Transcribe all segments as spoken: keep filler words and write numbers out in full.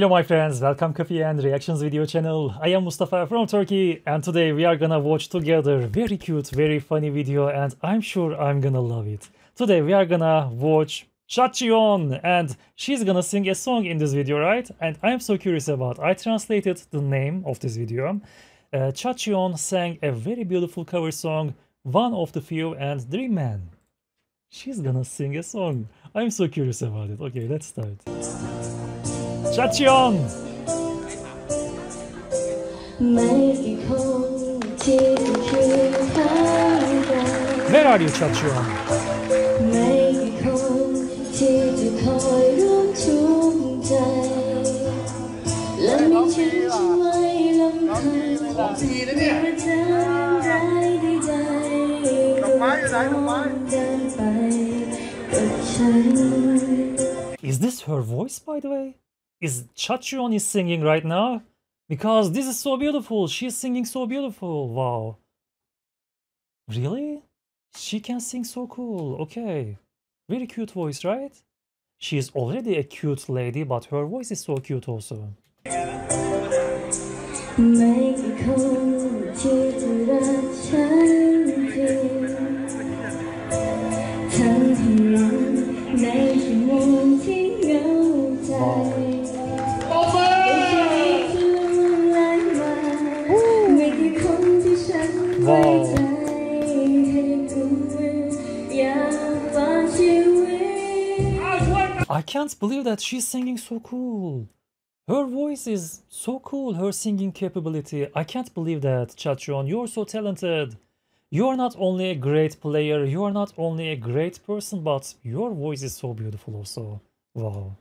Hello my friends, welcome Coffee and Reactions video channel. I am Mustafa from Turkey and today we are gonna watch together very cute, very funny video and I'm sure I'm gonna love it. Today we are gonna watch Chatchu-on and she's gonna sing a song in this video, right? And I'm so curious about it. I translated the name of this video. Uh, Chatchu-on sang a very beautiful cover song, One of the Few and Dream Man. She's gonna sing a song. I'm so curious about it. Okay, let's start. Chatchu-on! Where are you, Chatchu-on? Is this her voice, by the way? Is Chatchu-on is singing right now? Because this is so beautiful. She's singing so beautiful. Wow. Really? She can sing so cool. Okay. Very cute voice, right? She is already a cute lady, but her voice is so cute also. Wow. Wow. I can't believe that she's singing so cool. Her voice is so cool, her singing capability. I can't believe that, Chatchu-on, you're so talented. You're not only a great player, you're not only a great person, but your voice is so beautiful also. Wow.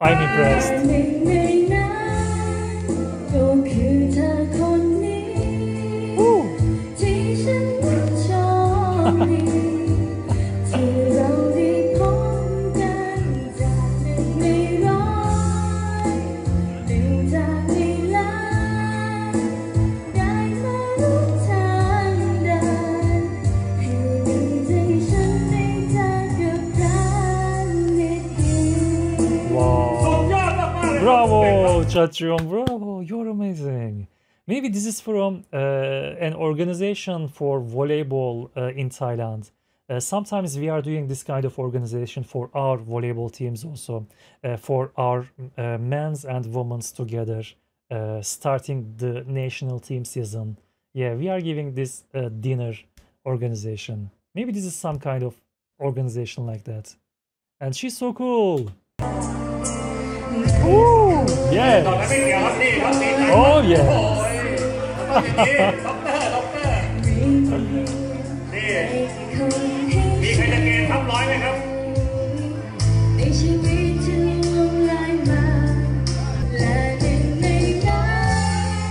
I'm impressed. Bravo, Chatchu-on, bravo, you're amazing. Maybe this is from uh, an organization for volleyball uh, in Thailand. Uh, sometimes we are doing this kind of organization for our volleyball teams also, uh, for our uh, men's and women's together, uh, starting the national team season. Yeah, we are giving this uh, dinner organization. Maybe this is some kind of organization like that. And she's so cool. Ooh, yes. Oh yeah.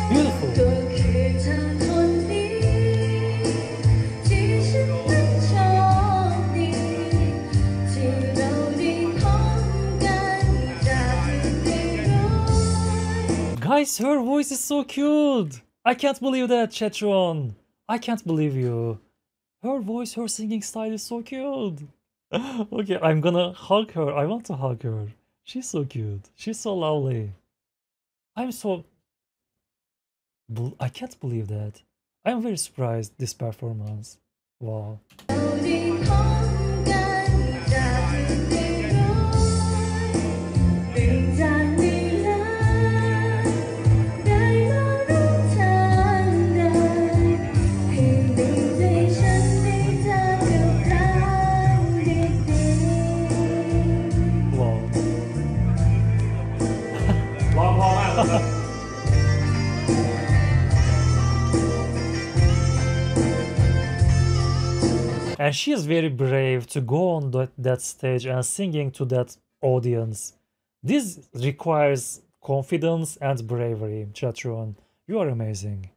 Beautiful. Guys, her voice is so cute. I can't believe that, Chatchu-on. I can't believe you. Her voice, her singing style is so cute. Okay, I'm gonna hug her. I want to hug her. She's so cute. She's so lovely. I'm so... I can't believe that. I'm very surprised this performance. Wow. And she is very brave to go on that, that stage and singing to that audience. This requires confidence and bravery. Chatchu-on, you are amazing.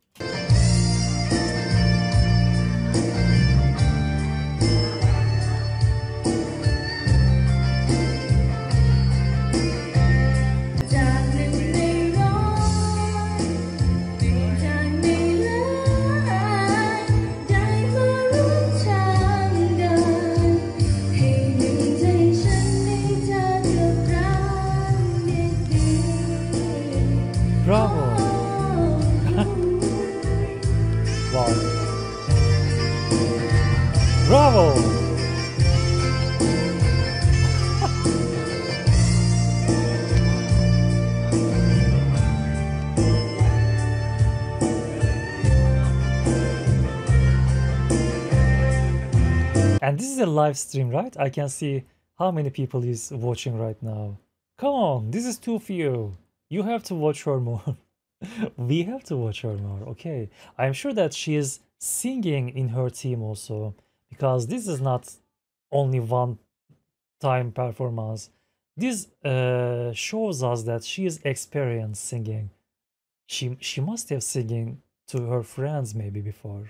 ball. Bravo! And this is a live stream, right? I can see how many people is watching right now. Come on, this is too few. You have to watch her more. We have to watch her more, okay. I'm sure that she is singing in her team also, because this is not only one time performance. This uh, shows us that she is experienced singing. She, she must have singing to her friends maybe before.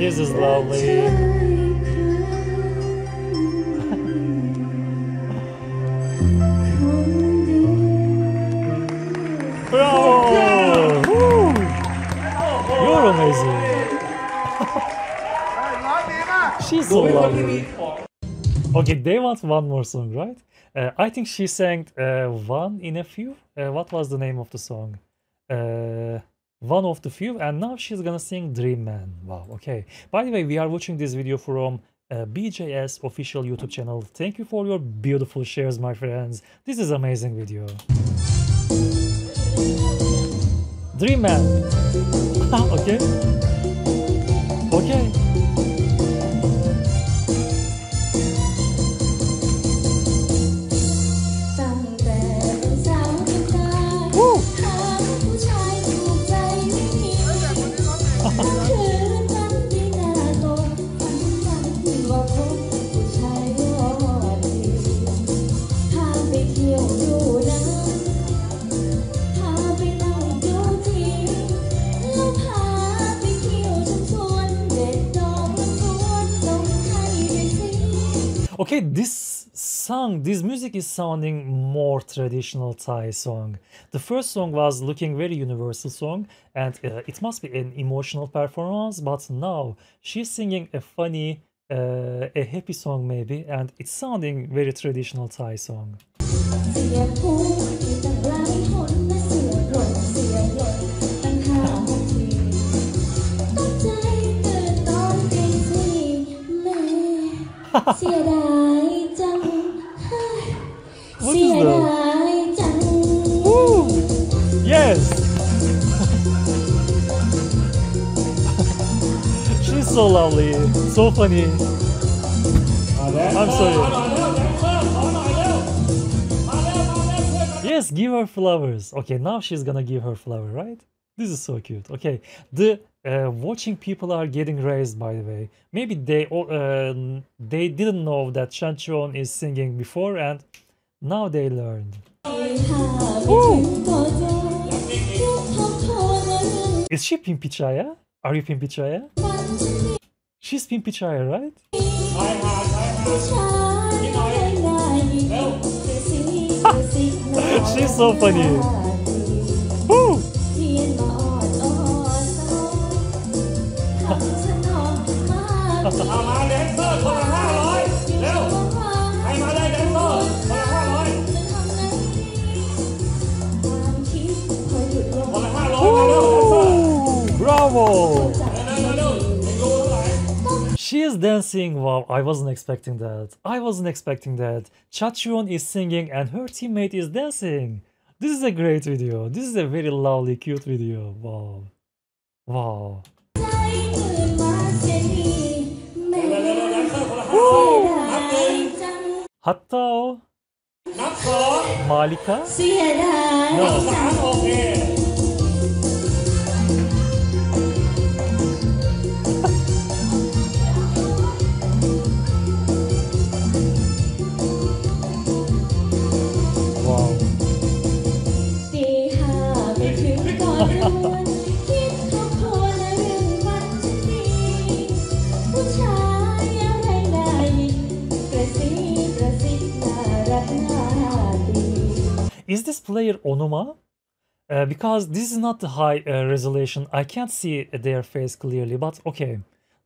This is lovely. Bravo! Woo! You're amazing. She's so lovely. Okay, they want one more song, right? Uh, I think she sang uh, One in a Few. Uh, what was the name of the song? Uh, One of the Few, and now she's gonna sing Dream Man. Wow, okay. By the way, we are watching this video from uh, B J S official YouTube channel. Thank you for your beautiful shares, my friends. This is amazing video. Dream Man. Okay. Okay. Okay, this song, this music is sounding more traditional Thai song. The first song was looking very universal song, and uh, it must be an emotional performance, but now she's singing a funny, uh, a happy song maybe, and it's sounding very traditional Thai song. What is that? Woo! Yes! She's so lovely, so funny. I'm sorry. Yes, give her flowers. Okay, now she's gonna give her flower, right? This is so cute. Okay, the uh, watching people are getting raised, by the way. Maybe they uh, they didn't know that Chatchu-on is singing before, and now they learned. Ooh. Is she Pimpichaya? Are you Pimpichaya? She's Pimpichaya, right? She's so funny. Ooh, bravo! She is dancing. Wow, I wasn't expecting that. I wasn't expecting that. Chatchu-on is singing and her teammate is dancing. This is a great video. This is a very lovely, cute video. Wow. Wow. Hatta Malika? No. Is this player Onuma? Uh, because this is not the high uh, resolution, I can't see their face clearly, but okay.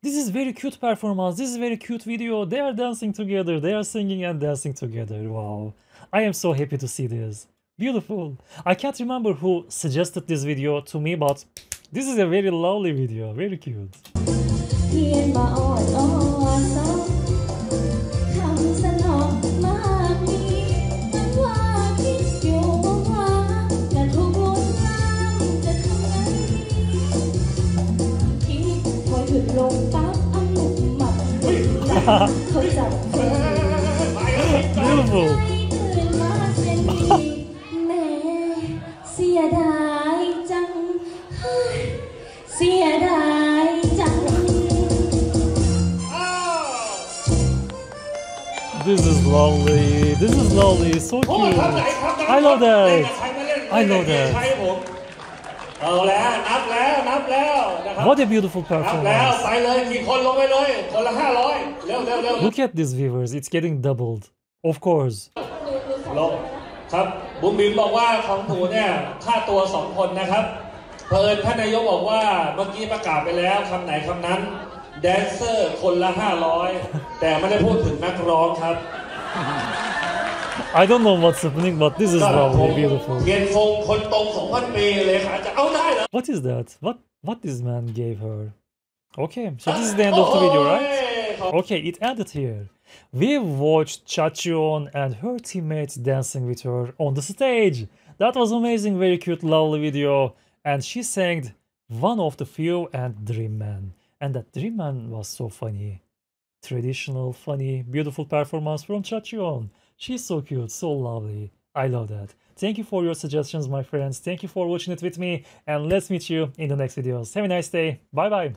This is very cute performance, this is very cute video, they are dancing together, they are singing and dancing together, wow. I am so happy to see this. Beautiful. I can't remember who suggested this video to me, but this is a very lovely video, very cute. Beautiful. This is lovely. This is lovely. So cute. I love that. I love that. What a beautiful performance. Look at these viewers, it's getting doubled. Of course. I don't know what's happening, but this is lovely, beautiful. What is that? What what this man gave her? Okay, so this is the end of the video, right? Okay, it ended here. We've watched Chatchu-on and her teammates dancing with her on the stage. That was amazing, very cute, lovely video. And she sang One of the Few and Dream Man. And that Dream Man was so funny. Traditional, funny, beautiful performance from Chatchu-on. She's so cute, so lovely. I love that. Thank you for your suggestions, my friends. Thank you for watching it with me. And let's meet you in the next videos. Have a nice day. Bye-bye.